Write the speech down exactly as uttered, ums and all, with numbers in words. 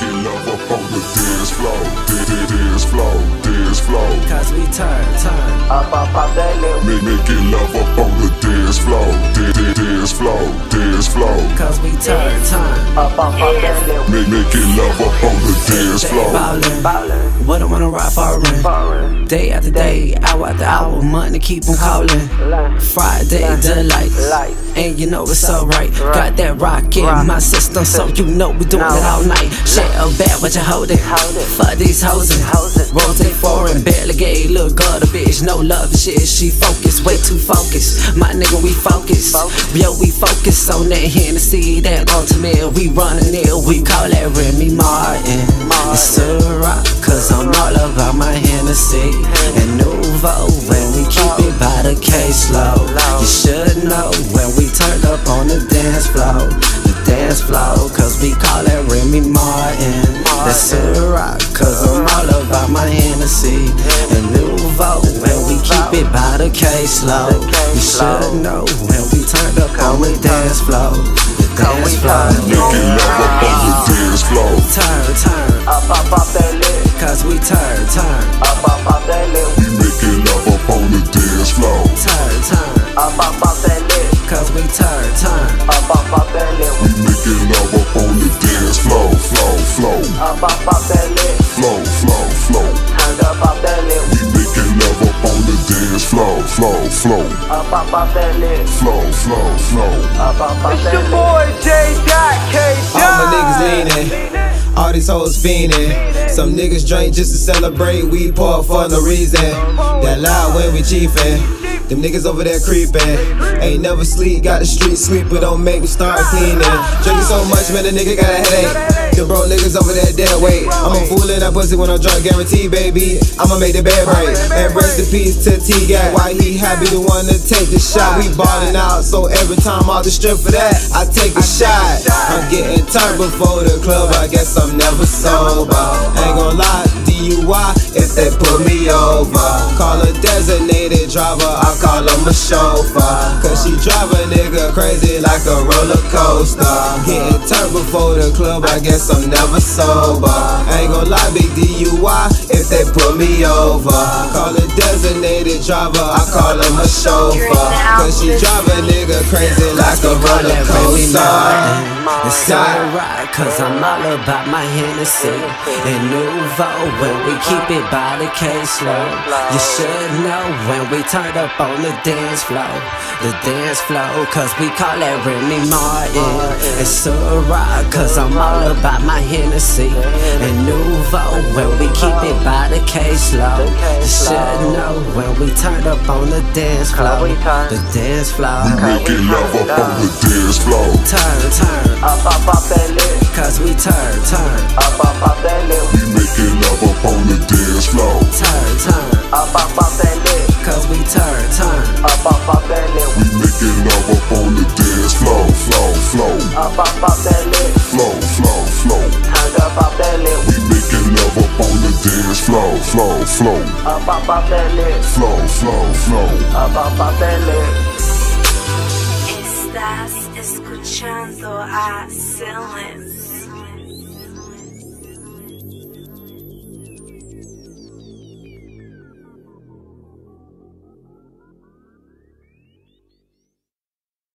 making love up on the dance floor, dance floor, dance floor. Cause we turn, turn up, up, up that little. Make making love up on the dance floor, dance floor, dance floor. Cause we turn, turn up, up, up that little. Make making love up on the dance floor. Ballin', ballin', what I wanna ride foreign. Day after day, hour after hour, money keep on calling. Friday delight, and you know it's alright. Got that rock in my system, so you know we doing it all night. Shit a bad what you holdin', fuck these hosin'. Rose ain't foreign, barely gay, little gutter bitch. No love and shit, she focused, way too focused. My nigga, we focus, yo, we focus on that Hennessy, that ultimate. We runnin' it, we call that Remy Martin. It's Ciroc, cause I'm all about my Hennessy and Nuvo, and we keep it by the case low. You should know when we turned up on the dance floor, the dance floor, cause we call it Remy Martin. That's Ciroc, cause I'm all about my Hennessy and Nuvo, and we keep it by the case low. You should know when we turned up on the dance floor, the dance floor. Making love up on the dance floor. Turn, turn up, up, up that lip. Cause we turn, turn up, up, up that lip. We making love up on the dance floor. Turn, turn up, up, up that lip. Cause we turn, turn up, up, up that lip. We making love up on the dance floor, flow, flow. Up, up, up that lip. Flow, flow, flow. Turned up, up that lip. We making love up on the dance floor, flow, flow. Up, up, up that lip. Flow, flow, flow. Up, up, up that lip. It's your boy J.Dot, K.Dot. All my niggas leaning, all these hoes fiending. Some niggas drink just to celebrate. We pour for no reason. That lie when we chiefin'. Them niggas over there creepin', ain't never sleep, got the street sweeper, don't make me start cleaning. Drinking so much, man, a nigga got a headache. The broke niggas over there dead weight. I'm a fool in that pussy when I'm drunk, guaranteed, baby. I'ma make the bed break. And rest in peace to T Gap. Why he happy the one to take the shot? We ballin' out, so every time I just strip for that, I take a shot. I'm getting turned before the club, I guess I'm never sober. Ain't gon' lie, D U I, if they put me over. Call a designated driver, I call him a chauffeur. Cause she drive a nigga crazy like a roller coaster. Getting turned before the club, I guess I'm never sober. Ain't gon' lie, big D U I, if they put me over. Call a designated driver, I call him a chauffeur. Cause she drive a nigga crazy like a roller coaster. It's alright, cause I'm all about my Hennessy and Nuvo, when we keep it by the case low. You should know when we turn up on the dance floor, the dance floor, cause we call that Remy Martin. It's alright, cause I'm all about my Hennessy and Nuvo, when we keep it by the case low. You should know when we turn up on the dance floor, the dance floor. We making love up on the dance floor. Turn, turn up, up, up that lip. Cause we turn, turn up, up, up that lip. We making love up on the dance floor. Turn, turn up, up, up that lip. Cause we turn, turn up, up, up that lip. We making love up on the dance floor, flow, flow. Up, up, up that lip. Flow, flow, flow. Turn up, up that lip. We making love up on the dance floor, flow, flow. Up, up, up that lip. Flow, flow, flow. Up, up, up that lip. Estás escuchando a Zillings.